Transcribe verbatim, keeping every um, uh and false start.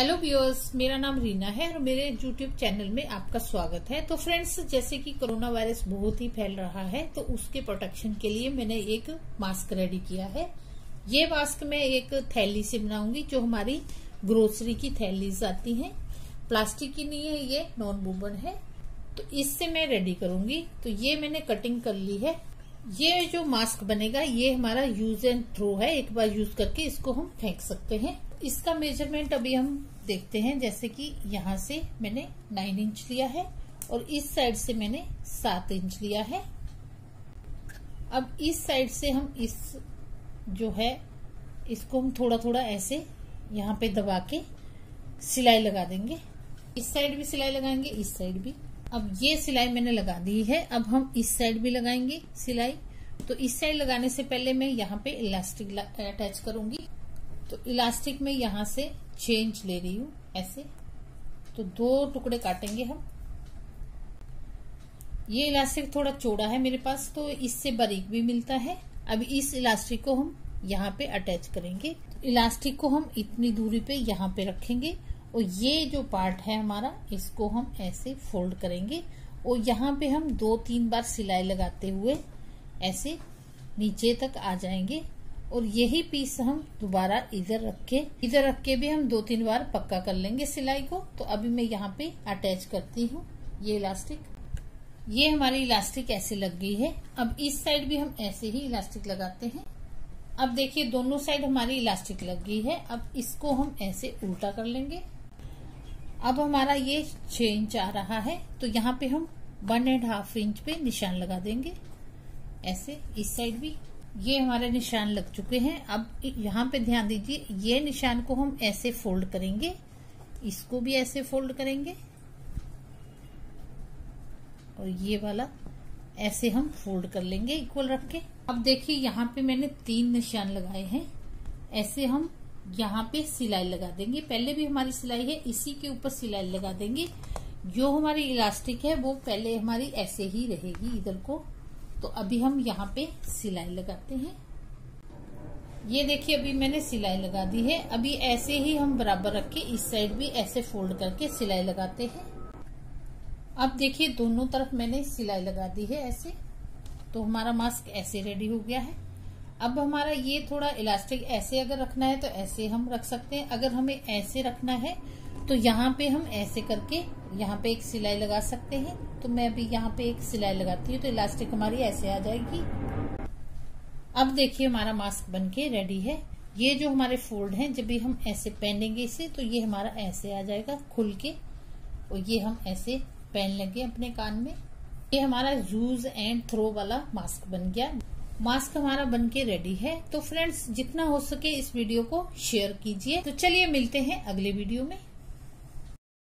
Hello viewers, मेरा नाम रीना है और मेरे यूट्यूब चैनल में आपका स्वागत है। तो फ्रेंड्स, जैसे कि कोरोना वायरस बहुत ही फैल रहा है तो उसके प्रोटेक्शन के लिए मैंने एक मास्क रेडी किया है। ये मास्क मैं एक थैली से बनाऊंगी, जो हमारी ग्रोसरी की थैलीज आती हैं, प्लास्टिक की नहीं है, ये नॉन वूवन है, तो इससे मैं रेडी करूंगी। तो ये मैंने कटिंग कर ली है। ये जो मास्क बनेगा ये हमारा यूज एंड थ्रो है, एक बार यूज करके इसको हम फेंक सकते हैं। इसका मेजरमेंट अभी हम देखते हैं। जैसे कि यहाँ से मैंने नाइन इंच लिया है और इस साइड से मैंने सात इंच लिया है। अब इस साइड से हम इस जो है इसको हम थोड़ा थोड़ा ऐसे यहाँ पे दबा के सिलाई लगा देंगे। इस साइड भी सिलाई लगाएंगे, इस साइड भी। अब ये सिलाई मैंने लगा दी है, अब हम इस साइड भी लगाएंगे सिलाई। तो इस साइड लगाने से पहले मैं यहाँ पे इलास्टिक अटैच करूंगी। तो इलास्टिक में यहाँ से छह इंच ले रही हूँ ऐसे, तो दो टुकड़े काटेंगे हम। ये इलास्टिक थोड़ा चौड़ा है मेरे पास, तो इससे बारीक भी मिलता है। अब इस इलास्टिक को हम यहाँ पे अटैच करेंगे। तो इलास्टिक को हम इतनी दूरी पे यहाँ पे रखेंगे और ये जो पार्ट है हमारा इसको हम ऐसे फोल्ड करेंगे और यहाँ पे हम दो तीन बार सिलाई लगाते हुए ऐसे नीचे तक आ जाएंगे। और यही पीस हम दोबारा इधर रख के इधर रख के भी हम दो तीन बार पक्का कर लेंगे सिलाई को। तो अभी मैं यहाँ पे अटैच करती हूँ ये इलास्टिक। ये हमारी इलास्टिक ऐसे लग गई है। अब इस साइड भी हम ऐसे ही इलास्टिक लगाते हैं। अब देखिए दोनों साइड हमारी इलास्टिक लग गई है। अब इसको हम ऐसे उल्टा कर लेंगे। अब हमारा ये छह इंच आ रहा है, तो यहाँ पे हम वन एंड हाफ इंच पे निशान लगा देंगे ऐसे। इस साइड भी ये हमारे निशान लग चुके हैं। अब यहाँ पे ध्यान दीजिए, ये निशान को हम ऐसे फोल्ड करेंगे, इसको भी ऐसे फोल्ड करेंगे और ये वाला ऐसे हम फोल्ड कर लेंगे इक्वल रख के। अब देखिए यहाँ पे मैंने तीन निशान लगाए हैं। ऐसे हम यहाँ पे सिलाई लगा देंगे। पहले भी हमारी सिलाई है, इसी के ऊपर सिलाई लगा देंगे। जो हमारी इलास्टिक है वो पहले हमारी ऐसे ही रहेगी इधर को। तो अभी हम यहाँ पे सिलाई लगाते हैं। ये देखिए अभी मैंने सिलाई लगा दी है। अभी ऐसे ही हम बराबर रख के इस साइड भी ऐसे फोल्ड करके सिलाई लगाते हैं। अब देखिए दोनों तरफ मैंने सिलाई लगा दी है ऐसे। तो हमारा मास्क ऐसे रेडी हो गया है। अब हमारा ये थोड़ा इलास्टिक ऐसे अगर रखना है तो ऐसे हम रख सकते हैं। अगर हमें ऐसे रखना है तो यहाँ पे हम ऐसे करके यहाँ पे एक सिलाई लगा सकते हैं। तो मैं अभी यहाँ पे एक सिलाई लगाती हूँ, तो इलास्टिक हमारी ऐसे आ जाएगी। अब देखिए हमारा मास्क बनके रेडी है। ये जो हमारे फोल्ड हैं, जब भी हम ऐसे पहनेंगे इसे तो ये हमारा ऐसे आ जाएगा खुल के, और ये हम ऐसे पहन लेंगे अपने कान में। ये हमारा यूज एंड थ्रो वाला मास्क बन गया। मास्क हमारा बनके रेडी है। तो फ्रेंड्स, जितना हो सके इस वीडियो को शेयर कीजिए। तो चलिए मिलते हैं अगले वीडियो में।